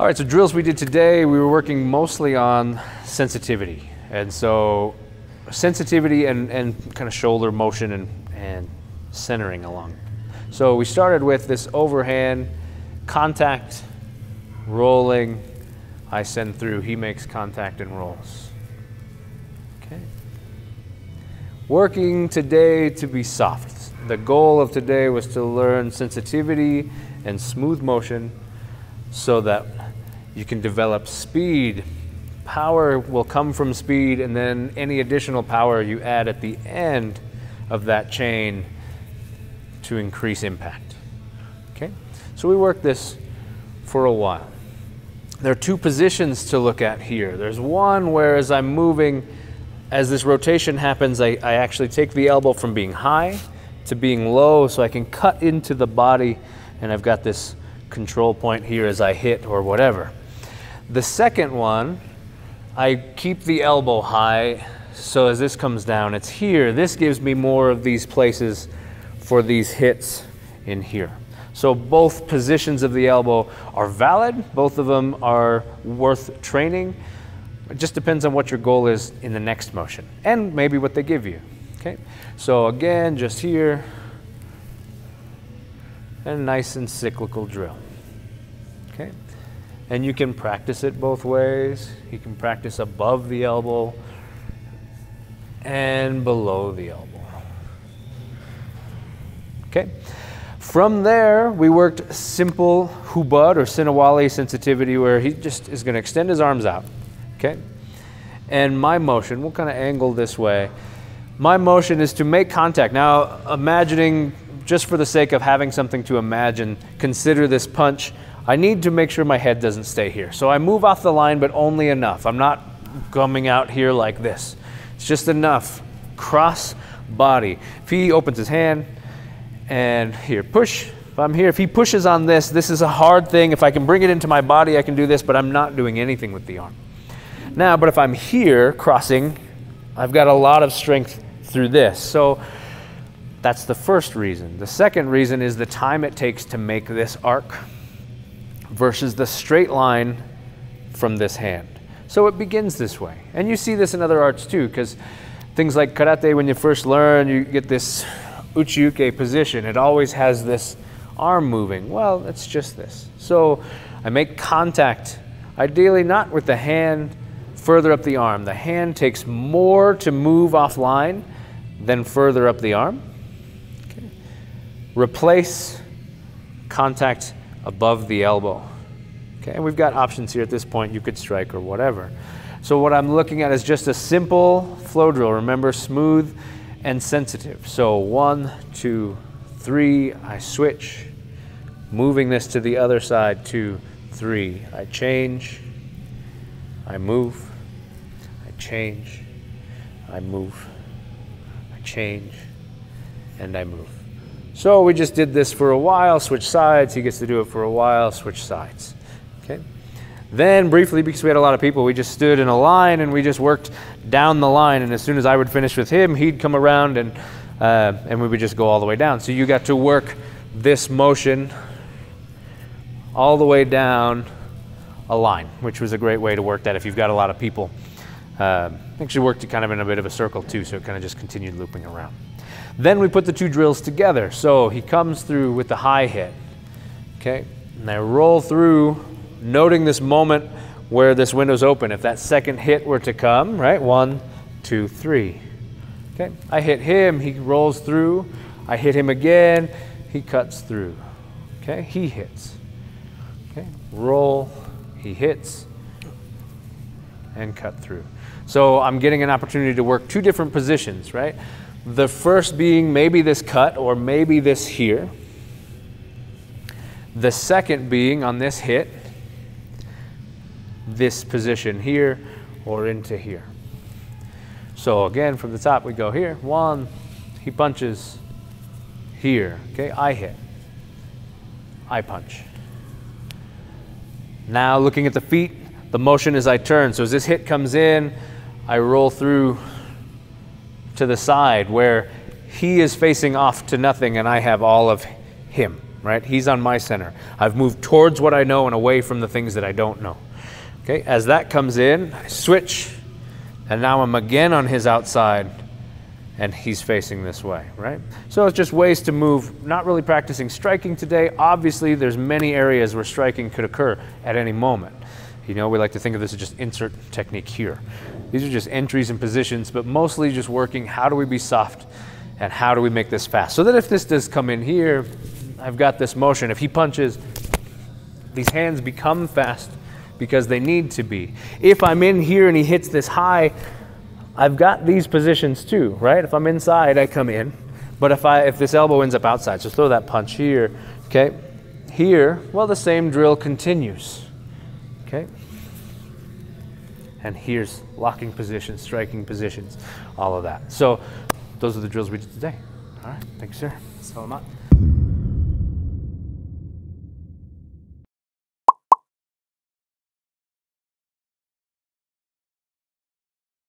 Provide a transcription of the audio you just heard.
All right, so drills we did today, we were working mostly on sensitivity. And so sensitivity and kind of shoulder motion and centering along. So we started with this overhand contact, rolling, I send through, he makes contact and rolls. Okay. Working today to be soft. The goal of today was to learn sensitivity and smooth motion so that you can develop speed. Power will come from speed, and then any additional power you add at the end of that chain to increase impact. Okay, so we worked this for a while. There are two positions to look at here. There's one where as I'm moving, as this rotation happens, I actually take the elbow from being high to being low so I can cut into the body, and I've got this control point here as I hit or whatever. The second one, I keep the elbow high, so as this comes down, it's here. This gives me more of these places for these hits in here. So both positions of the elbow are valid. Both of them are worth training. It just depends on what your goal is in the next motion and maybe what they give you, okay? So again, just here, and a nice and cyclical drill, okay? And you can practice it both ways. You can practice above the elbow and below the elbow, okay? From there, we worked simple hubud or Sinawali sensitivity, where he just is gonna extend his arms out, okay? And my motion, we'll kind of angle this way. My motion is to make contact. Now, imagining, just for the sake of having something to imagine, consider this punch. I need to make sure my head doesn't stay here. So I move off the line, but only enough. I'm not coming out here like this. It's just enough, cross body. If he opens his hand and here, push, if I'm here, if he pushes on this, this is a hard thing. If I can bring it into my body, I can do this, but I'm not doing anything with the arm. Now, but if I'm here crossing, I've got a lot of strength through this. So that's the first reason. The second reason is the time it takes to make this arc versus the straight line from this hand. So it begins this way. And you see this in other arts too, because things like karate, when you first learn, you get this uchiuke position. It always has this arm moving. Well, it's just this. So I make contact, ideally not with the hand further up the arm. The hand takes more to move offline than further up the arm. Replace contact above the elbow. Okay, and we've got options here at this point. You could strike or whatever. So what I'm looking at is just a simple flow drill. Remember, smooth and sensitive. So 1, 2, 3, I switch. Moving this to the other side, 2, 3, I change. I move. I change. I move. I change. And I move. So we just did this for a while, switch sides, he gets to do it for a while, switch sides, okay? Then briefly, because we had a lot of people, we just stood in a line and we just worked down the line, and as soon as I would finish with him, he'd come around and we would just go all the way down. So you got to work this motion all the way down a line, which was a great way to work that if you've got a lot of people. Actually worked it kind of in a bit of a circle too, so it kind of just continued looping around. Then we put the two drills together. So he comes through with the high hit, okay? And I roll through, noting this moment where this window's open. If that second hit were to come, right? 1, 2, 3, okay? I hit him, he rolls through. I hit him again, he cuts through, okay? He hits, okay? Roll, he hits, and cut through. So I'm getting an opportunity to work two different positions, right? The first being maybe this cut or maybe this here. The second being on this hit, this position here or into here. So again, from the top we go here, 1, he punches here, okay? I hit, I punch. Now looking at the feet, the motion is I turn. So as this hit comes in, I roll through to the side where he is facing off to nothing and I have all of him. right? He's on my center. I've moved towards what I know and away from the things that I don't know. Okay, as that comes in, I switch, and now I'm again on his outside, and he's facing this way, right? So it's just ways to move. Not really practicing striking today. Obviously, there's many areas where striking could occur at any moment. You know, we like to think of this as just insert technique here. These are just entries and positions, but mostly just working how do we be soft and how do we make this fast? So that if this does come in here, I've got this motion. If he punches, these hands become fast because they need to be. If I'm in here and he hits this high, I've got these positions too, right? If I'm inside, I come in. But if this elbow ends up outside, so throw that punch here, okay? Here, well, the same drill continues, okay? And here's locking positions, striking positions, all of that. So those are the drills we did today. All right, thank you, sir. Salamat.